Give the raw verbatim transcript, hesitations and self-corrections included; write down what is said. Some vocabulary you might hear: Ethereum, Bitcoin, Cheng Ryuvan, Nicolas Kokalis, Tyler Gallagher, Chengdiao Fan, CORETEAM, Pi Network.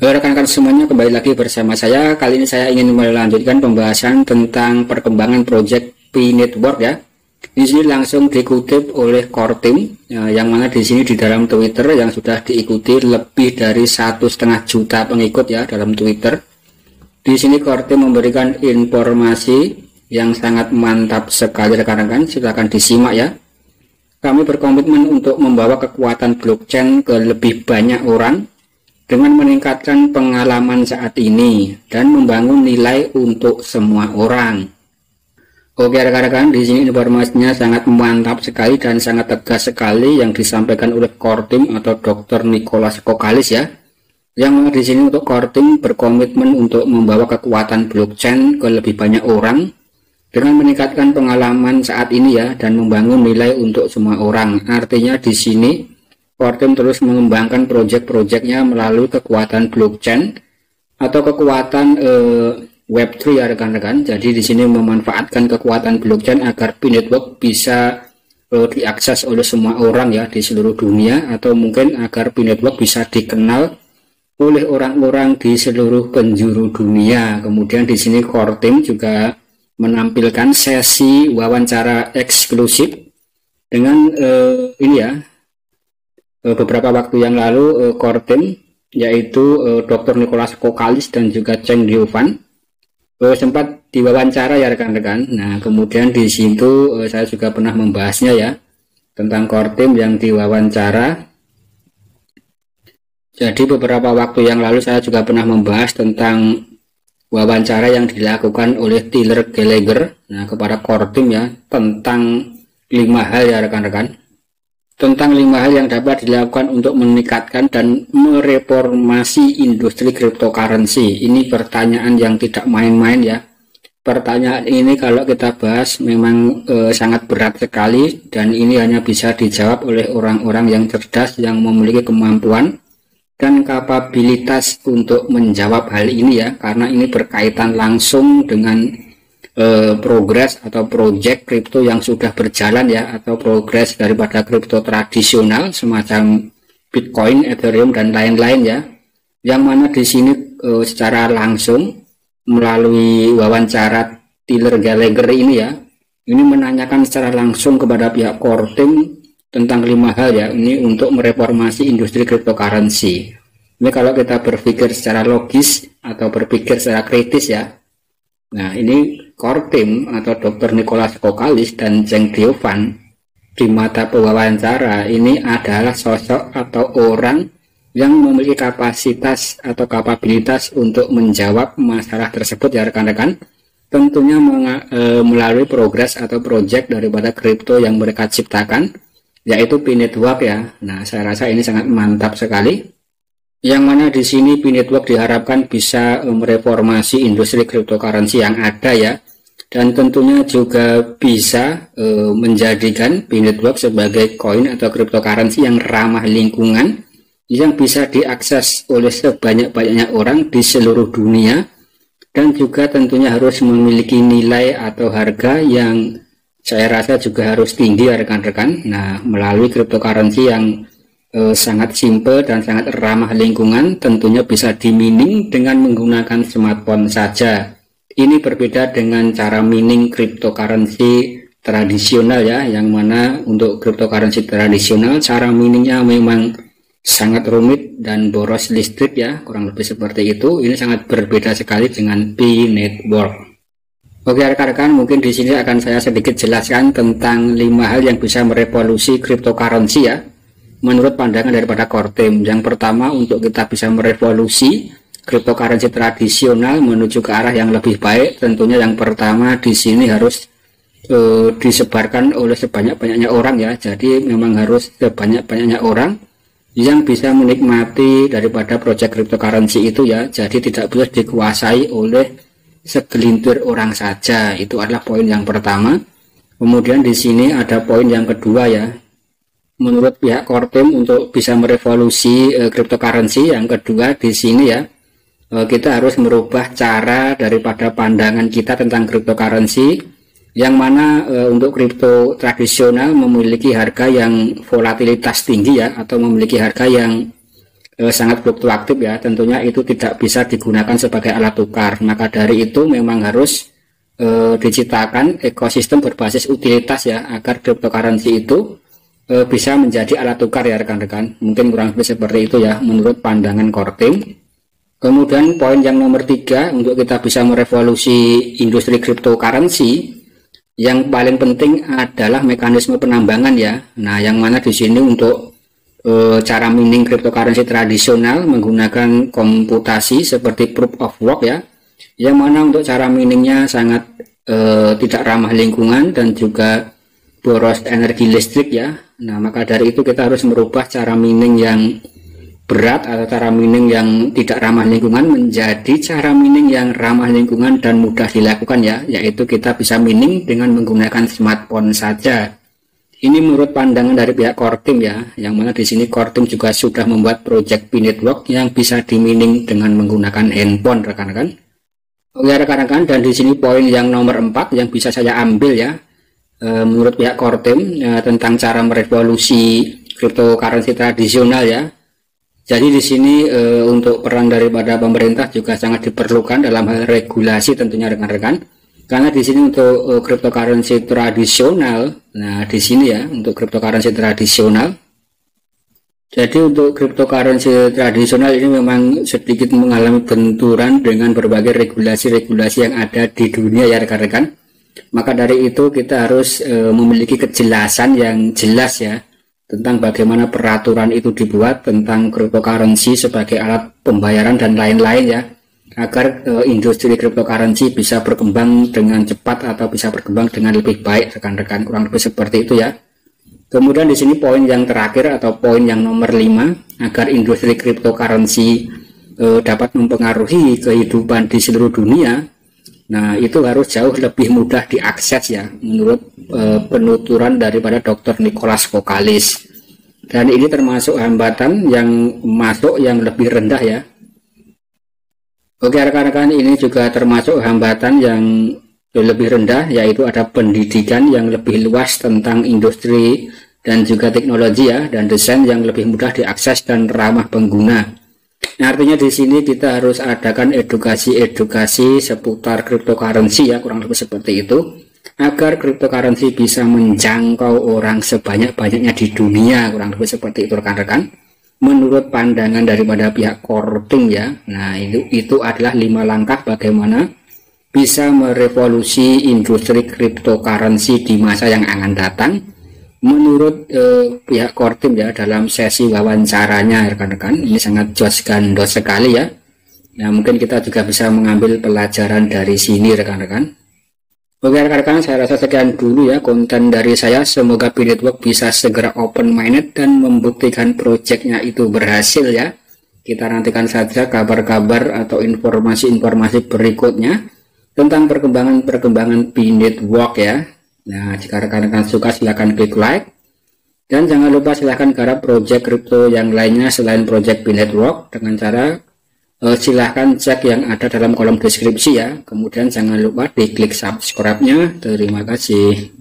Rekan-rekan semuanya, kembali lagi bersama saya. Kali ini saya ingin melanjutkan pembahasan tentang perkembangan project Pi Network ya. Di sini langsung dikutip oleh CORETEAM, yang mana di sini di dalam Twitter yang sudah diikuti lebih dari satu setengah juta pengikut ya dalam Twitter. Di sini CORETEAM memberikan informasi yang sangat mantap sekali rekan-rekan. Silakan disimak ya. Kami berkomitmen untuk membawa kekuatan blockchain ke lebih banyak orang dengan meningkatkan pengalaman saat ini dan membangun nilai untuk semua orang. Oke rekan-rekan, di sini informasinya sangat mantap sekali dan sangat tegas sekali yang disampaikan oleh CORETEAM atau dokter Nicolas Kokalis ya. Yang di sini untuk CORETEAM berkomitmen untuk membawa kekuatan blockchain ke lebih banyak orang dengan meningkatkan pengalaman saat ini ya dan membangun nilai untuk semua orang. Artinya di sini CORETEAM terus mengembangkan proyek-proyeknya melalui kekuatan blockchain atau kekuatan eh, web tiga ya rekan-rekan. Jadi di sini memanfaatkan kekuatan blockchain agar Pi Network bisa eh, diakses oleh semua orang ya di seluruh dunia, atau mungkin agar Pi Network bisa dikenal oleh orang-orang di seluruh penjuru dunia. Kemudian di sini CORETEAM juga menampilkan sesi wawancara eksklusif dengan eh, ini ya. Beberapa waktu yang lalu CORETEAM yaitu dokter Nicolas Kokalis dan juga Cheng Ryuvan sempat diwawancara ya rekan-rekan. Nah kemudian di situ saya juga pernah membahasnya ya tentang CORETEAM yang diwawancara. Jadi beberapa waktu yang lalu saya juga pernah membahas tentang wawancara yang dilakukan oleh Tyler Gallagher nah kepada CORETEAM ya tentang lima hal ya rekan-rekan. Tentang lima hal yang dapat dilakukan untuk meningkatkan dan mereformasi industri cryptocurrency. Ini pertanyaan yang tidak main-main ya. Pertanyaan ini kalau kita bahas memang e, sangat berat sekali, dan ini hanya bisa dijawab oleh orang-orang yang cerdas yang memiliki kemampuan dan kapabilitas untuk menjawab hal ini ya, karena ini berkaitan langsung dengan progres atau project kripto yang sudah berjalan ya, atau progres daripada kripto tradisional semacam Bitcoin, Ethereum dan lain-lain ya, yang mana di sini e, secara langsung melalui wawancara Tyler Gallagher ini ya, ini menanyakan secara langsung kepada pihak CORETEAM tentang lima hal ya, ini untuk mereformasi industri cryptocurrency. Ini kalau kita berpikir secara logis atau berpikir secara kritis ya. Nah ini CORETEAM atau dokter Nicolas Kokalis dan Chengdiao Fan di mata pewawancara ini adalah sosok atau orang yang memiliki kapasitas atau kapabilitas untuk menjawab masalah tersebut ya rekan-rekan, tentunya e, melalui progres atau project daripada kripto yang mereka ciptakan yaitu Pi Network ya. Nah saya rasa ini sangat mantap sekali, yang mana di sini Pi Network diharapkan bisa mereformasi industri cryptocurrency yang ada ya, dan tentunya juga bisa e, menjadikan Pi Network sebagai koin atau cryptocurrency yang ramah lingkungan yang bisa diakses oleh sebanyak-banyaknya orang di seluruh dunia, dan juga tentunya harus memiliki nilai atau harga yang saya rasa juga harus tinggi ya rekan-rekan. Nah melalui cryptocurrency yang E, sangat simple dan sangat ramah lingkungan, tentunya bisa di-mining dengan menggunakan smartphone saja. Ini berbeda dengan cara mining cryptocurrency tradisional ya, yang mana untuk cryptocurrency tradisional cara miningnya memang sangat rumit dan boros listrik ya, kurang lebih seperti itu. Ini sangat berbeda sekali dengan Pi Network. Oke rekan-rekan, mungkin di sini akan saya sedikit jelaskan tentang lima hal yang bisa merevolusi cryptocurrency ya. Menurut pandangan daripada CORETEAM, yang pertama untuk kita bisa merevolusi cryptocurrency tradisional menuju ke arah yang lebih baik, tentunya yang pertama di sini harus e, disebarkan oleh sebanyak-banyaknya orang ya. Jadi memang harus sebanyak-banyaknya orang yang bisa menikmati daripada proyek cryptocurrency itu ya. Jadi tidak boleh dikuasai oleh segelintir orang saja. Itu adalah poin yang pertama. Kemudian di sini ada poin yang kedua ya. Menurut pihak CORETEAM untuk bisa merevolusi e, cryptocurrency yang kedua di sini ya, e, kita harus merubah cara daripada pandangan kita tentang cryptocurrency, yang mana e, untuk kripto tradisional memiliki harga yang volatilitas tinggi ya, atau memiliki harga yang eh, sangat fluktuatif ya, tentunya itu tidak bisa digunakan sebagai alat tukar. Maka dari itu memang harus eh, diciptakan ekosistem berbasis utilitas ya, agar cryptocurrency itu eh, bisa menjadi alat tukar ya rekan-rekan. Mungkin kurang lebih seperti itu ya menurut pandangan CORETEAM. Kemudian poin yang nomor tiga untuk kita bisa merevolusi industri cryptocurrency, yang paling penting adalah mekanisme penambangan ya. Nah, yang mana di sini untuk e, cara mining cryptocurrency tradisional menggunakan komputasi seperti proof of work ya. Yang mana untuk cara miningnya sangat e, tidak ramah lingkungan dan juga boros energi listrik ya. Nah, maka dari itu kita harus merubah cara mining yang berat atau cara mining yang tidak ramah lingkungan menjadi cara mining yang ramah lingkungan dan mudah dilakukan ya, yaitu kita bisa mining dengan menggunakan smartphone saja. Ini menurut pandangan dari pihak CORETEAM ya, yang mana di sini CORETEAM juga sudah membuat project Pi Network yang bisa dimining dengan menggunakan handphone rekan-rekan. Oke rekan-rekan, dan di sini poin yang nomor empat yang bisa saya ambil ya e, menurut pihak CORETEAM e, tentang cara merevolusi cryptocurrency tradisional ya. Jadi di sini e, untuk peran daripada pemerintah juga sangat diperlukan dalam hal regulasi tentunya rekan-rekan. Karena di sini untuk e, cryptocurrency tradisional, nah di sini ya untuk cryptocurrency tradisional. Jadi untuk cryptocurrency tradisional ini memang sedikit mengalami benturan dengan berbagai regulasi-regulasi yang ada di dunia ya rekan-rekan. Maka dari itu kita harus e, memiliki kejelasan yang jelas ya, tentang bagaimana peraturan itu dibuat tentang cryptocurrency sebagai alat pembayaran dan lain-lain ya, agar e, industri cryptocurrency bisa berkembang dengan cepat atau bisa berkembang dengan lebih baik rekan-rekan, kurang lebih seperti itu ya. Kemudian di sini poin yang terakhir atau poin yang nomor lima, agar industri cryptocurrency e, dapat mempengaruhi kehidupan di seluruh dunia, nah itu harus jauh lebih mudah diakses ya menurut penuturan daripada dokter Nicolas Kokalis. Dan ini termasuk hambatan yang masuk yang lebih rendah ya. Oke rekan-rekan, ini juga termasuk hambatan yang lebih rendah, yaitu ada pendidikan yang lebih luas tentang industri dan juga teknologi ya, dan desain yang lebih mudah diakses dan ramah pengguna. Nah, artinya di sini kita harus adakan edukasi-edukasi seputar cryptocurrency ya, kurang lebih seperti itu, agar cryptocurrency bisa menjangkau orang sebanyak-banyaknya di dunia, kurang lebih seperti itu rekan-rekan menurut pandangan daripada pihak CORETEAM ya. Nah itu, itu adalah lima langkah bagaimana bisa merevolusi industri cryptocurrency di masa yang akan datang menurut eh, pihak CORETEAM ya, dalam sesi wawancaranya rekan-rekan. Ini sangat jos gandos sekali ya. Nah mungkin kita juga bisa mengambil pelajaran dari sini rekan-rekan. Oke rekan-rekan, saya rasa sekian dulu ya konten dari saya. Semoga Pi Network bisa segera open minded dan membuktikan projectnya itu berhasil ya. Kita nantikan saja kabar-kabar atau informasi-informasi berikutnya tentang perkembangan-perkembangan Pi Network ya. Nah jika rekan-rekan suka silahkan klik like, dan jangan lupa silahkan garap project crypto yang lainnya selain project Pi Network dengan cara silahkan cek yang ada dalam kolom deskripsi ya. Kemudian jangan lupa diklik subscribe-nya. Terima kasih.